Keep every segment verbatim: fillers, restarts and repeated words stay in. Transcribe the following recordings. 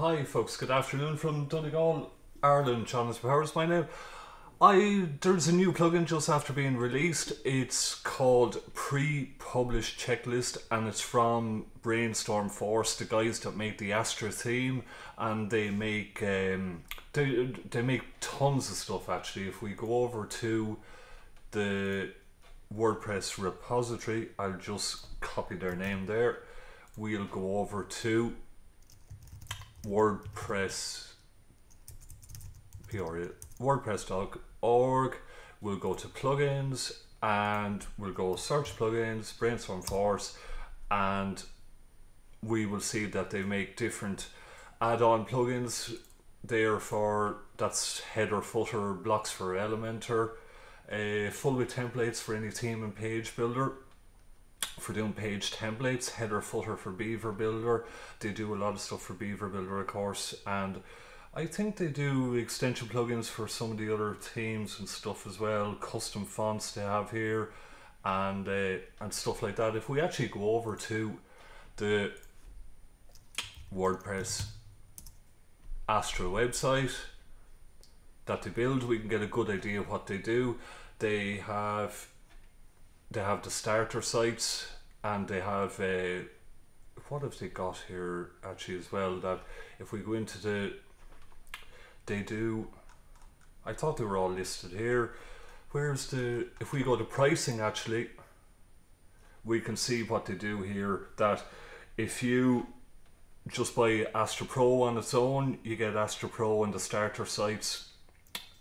Hi folks, good afternoon from Donegal, Ireland. Jonathan Powers by now. I, there's a new plugin just after being released. It's called Pre-Published Checklist and it's from Brainstorm Force, the guys that make the Astra theme, and they make um, they, they make tons of stuff actually. If we go over to the WordPress repository, I'll just copy their name there. We'll go over to WordPress wordpress dot org. We'll go to plugins and we'll go search plugins Brainstorm Force, and we will see that they make different add-on plugins there for that's header, footer, blocks for Elementor, uh, full with templates for any theme and page builder. For doing page templates, header, footer for Beaver Builder. They do a lot of stuff for Beaver Builder, of course, and I think they do extension plugins for some of the other themes and stuff as well. Custom fonts they have here, and uh, and stuff like that. If we actually go over to the WordPress Astra website that they build, we can get a good idea of what they do. They have They have the starter sites, and they have a, what have they got here actually as well, that if we go into the, they do, I thought they were all listed here. Where's the, if we go to pricing actually, we can see what they do here, that if you just buy Astra Pro on its own, you get Astra Pro and the starter sites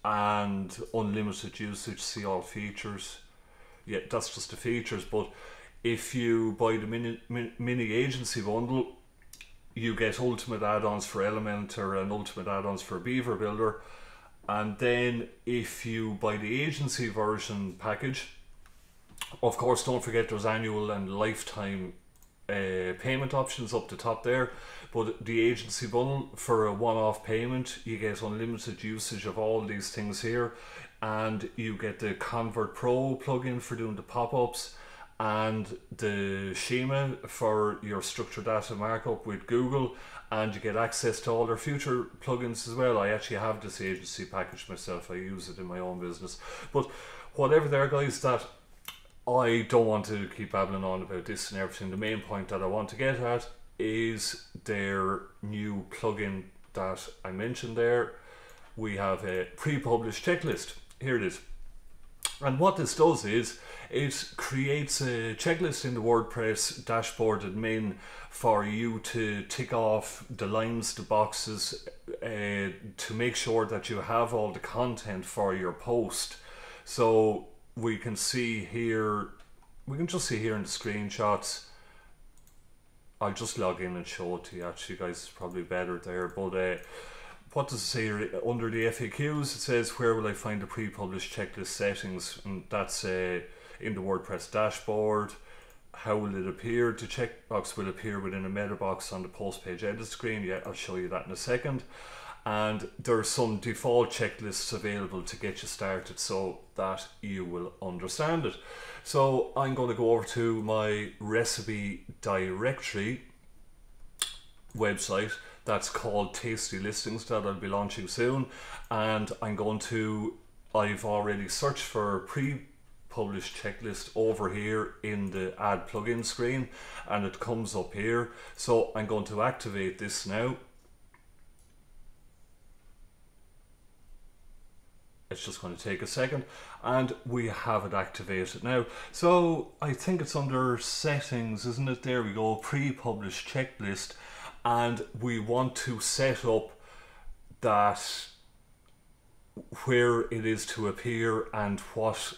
and unlimited usage, see all features. Yeah, that's just the features, but if you buy the mini, mini, mini agency bundle, you get ultimate add-ons for Elementor and ultimate add-ons for Beaver Builder. And then if you buy the agency version package, of course, don't forget there's annual and lifetime uh, payment options up the top there. But the agency bundle, for a one-off payment, you get unlimited usage of all these things here. And you get the Convert Pro plugin for doing the pop-ups, and the schema for your structured data markup with Google, and you get access to all their future plugins as well. I actually have this agency package myself. I use it in my own business. But whatever there, guys, that I don't want to keep babbling on about this and everything. The main point that I want to get at is their new plugin that I mentioned there. We have a pre-published checklist. Here it is. And what this does is it creates a checklist in the WordPress dashboard admin for you to tick off the lines, the boxes, uh, to make sure that you have all the content for your post. So we can see here, we can just see here in the screenshots. I'll just log in and show it to you actually, guys. It's probably better there, but uh, what does it say here? Under the F A Qs, it says, where will I find the pre-published checklist settings? And that's uh, in the WordPress dashboard. How will it appear? The checkbox will appear within a Metabox on the post page edit screen. Yeah, I'll show you that in a second. And there are some default checklists available to get you started so that you will understand it. So I'm going to go over to my recipe directory website that's called Tasty Listings that I'll be launching soon, and I'm going to, I've already searched for pre-published checklist over here in the add plugin screen, and it comes up here. So I'm going to activate this now. It's just going to take a second, and we have it activated now. So I think it's under settings, isn't it? There we go, pre-published checklist. And we want to set up that where it is to appear and what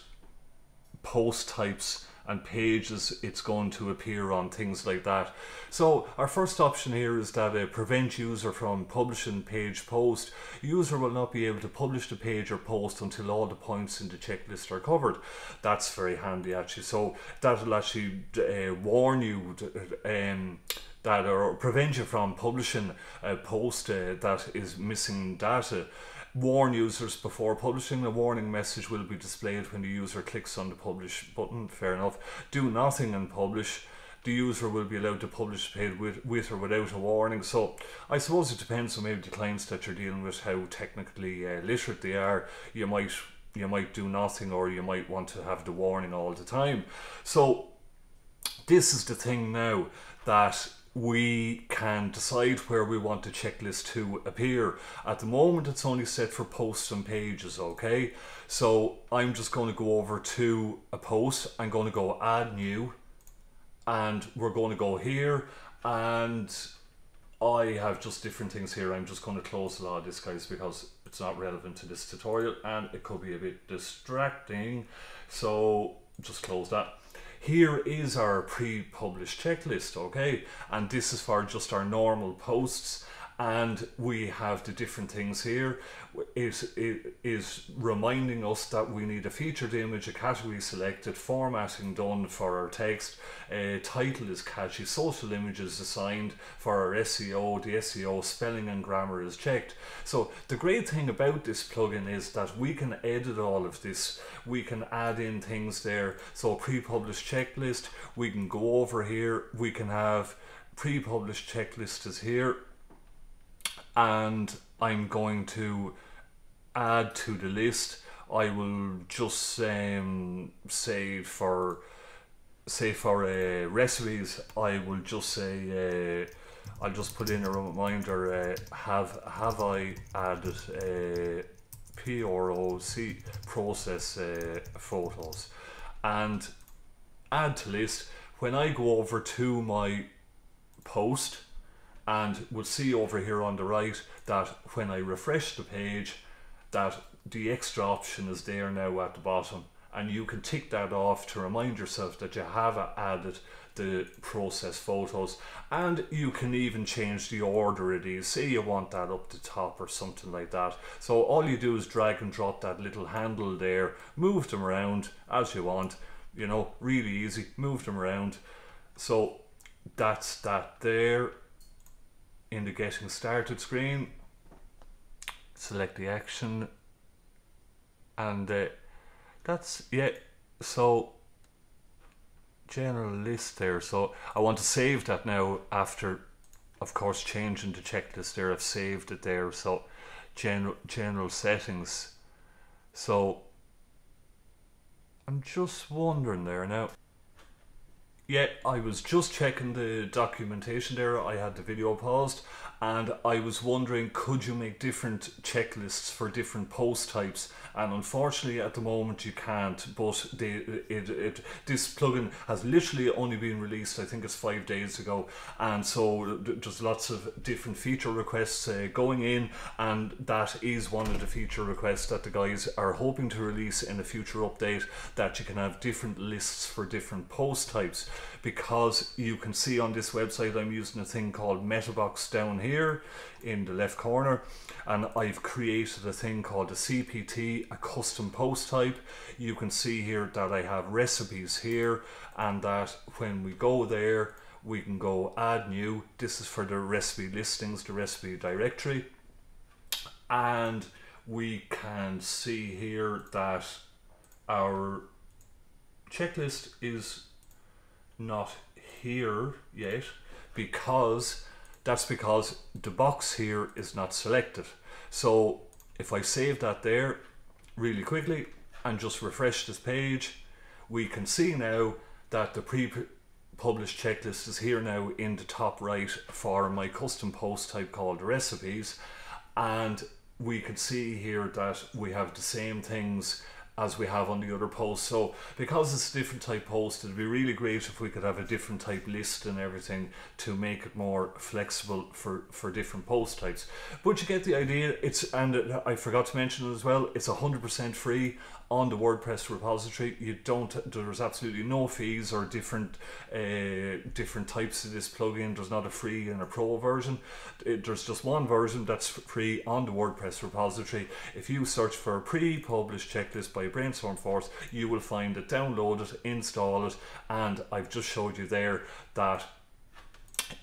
post types and pages it's going to appear on, things like that. So our first option here is that uh, prevent user from publishing page post. User will not be able to publish the page or post until all the points in the checklist are covered. That's very handy actually. So that'll actually uh, warn you to, um, that or prevent you from publishing a post uh, that is missing data. Warn users before publishing. A warning message will be displayed when the user clicks on the publish button. Fair enough. Do nothing and publish. the user will be allowed to publish a page with, with or without a warning. So I suppose it depends on maybe the clients that you're dealing with, how technically uh, literate they are. You might you might do nothing, or you might want to have the warning all the time. So this is the thing now, that we can decide where we want the checklist to appear. At the moment it's only set for posts and pages, okay? So I'm just going to go over to a post, I'm going to go add new, and we're going to go here, and I have just different things here. I'm just going to close a lot of this, guys, because it's not relevant to this tutorial and it could be a bit distracting, so just close that. Here is our pre-published checklist, okay? And this is for just our normal posts, and we have the different things here. It, it is reminding us that we need a featured image, a category selected, formatting done for our text, a title is catchy, social image is assigned for our S E O, the S E O spelling and grammar is checked. So the great thing about this plugin is that we can edit all of this. We can add in things there. So pre-published checklist, we can go over here, we can have pre-published checklist is here, and I'm going to add to the list. I will just um, say for say for uh, recipes, I will just say uh, I'll just put in a reminder, uh, have have I added a P R O C process uh, photos, and add to list. When I go over to my post, and we'll see over here on the right that when I refresh the page, that the extra option is there now at the bottom, and you can tick that off to remind yourself that you have added the process photos. And you can even change the order of these. Say you want that up the top or something like that. So all you do is drag and drop that little handle there, move them around as you want, you know, really easy, move them around. So that's that there. In the getting started screen, select the action, and uh, that's yeah so general list there. So I want to save that now, after of course changing the checklist there. I've saved it there. So general general settings. So I'm just wondering there now. Yeah, I was just checking the documentation there. I had the video paused, and I was wondering, could you make different checklists for different post types? And unfortunately at the moment you can't, but they, it, it, this plugin has literally only been released, I think it's five days ago. And so there's lots of different feature requests uh, going in, and that is one of the feature requests that the guys are hoping to release in a future update, that you can have different lists for different post types. Because you can see on this website I'm using a thing called Metabox down here in the left corner, and I've created a thing called a C P T, a custom post type. You can see here that I have recipes here, and that when we go there we can go add new. This is for the recipe listings, the recipe directory, and we can see here that our checklist is not here yet, because that's because the box here is not selected. So if I save that there really quickly and just refresh this page, we can see now that the pre-published checklist is here now in the top right for my custom post type called recipes. And we can see here that we have the same things as we have on the other post. So because it's a different type post, it'd be really great if we could have a different type list and everything to make it more flexible for for different post types. But you get the idea. It's, and I forgot to mention it as well, it's one hundred percent free on the WordPress repository. You don't, there's absolutely no fees or different uh, different types of this plugin. There's not a free and a pro version. It, there's just one version that's free on the WordPress repository. If you search for pre-published checklist by Brainstorm Force, you will find it, download it, install it, and I've just showed you there that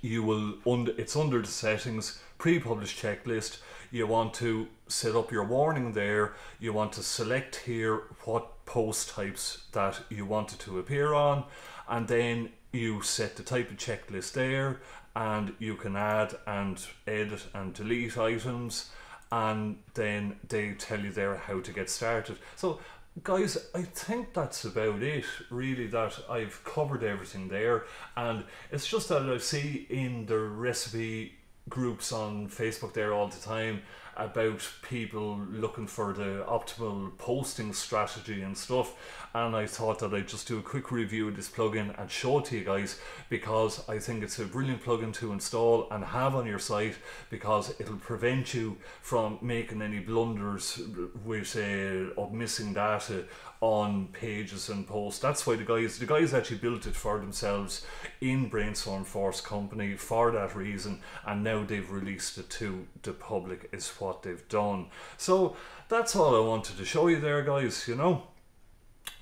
you will, under, it's under the settings, pre-published checklist. You want to set up your warning there, you want to select here what post types that you want it to appear on, and then you set the type of checklist there, and you can add and edit and delete items, and then they tell you there how to get started. So guys, I think that's about it really, that I've covered everything there, and it's just that I see in the recipe groups on Facebook there all the time about people looking for the optimal posting strategy and stuff, and I thought that I'd just do a quick review of this plugin and show it to you guys, because I think it's a brilliant plugin to install and have on your site, because it'll prevent you from making any blunders with uh, of missing data on pages and posts. That's why the guys the guys actually built it for themselves in Brainstorm Force company for that reason, and now they've released it to the public is what they've done. So that's all I wanted to show you there, guys. You know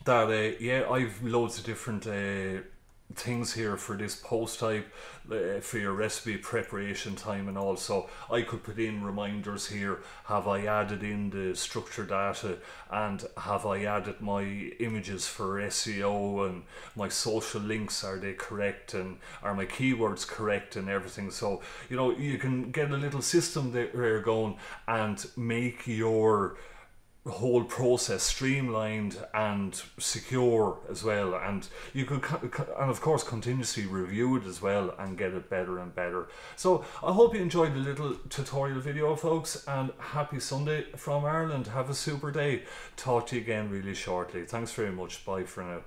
that uh, yeah, I've loads of different uh, things here for this post type, uh, for your recipe preparation time, and also I could put in reminders here. Have I added in the structure data, and have I added my images for S E O, and my social links, are they correct, and are my keywords correct and everything? So you know, you can get a little system there going and make your whole process streamlined and secure as well, and you could, and of course continuously review it as well and get it better and better. So I hope you enjoyed the little tutorial video, folks, and happy Sunday from Ireland. Have a super day. Talk to you again really shortly. Thanks very much. Bye for now.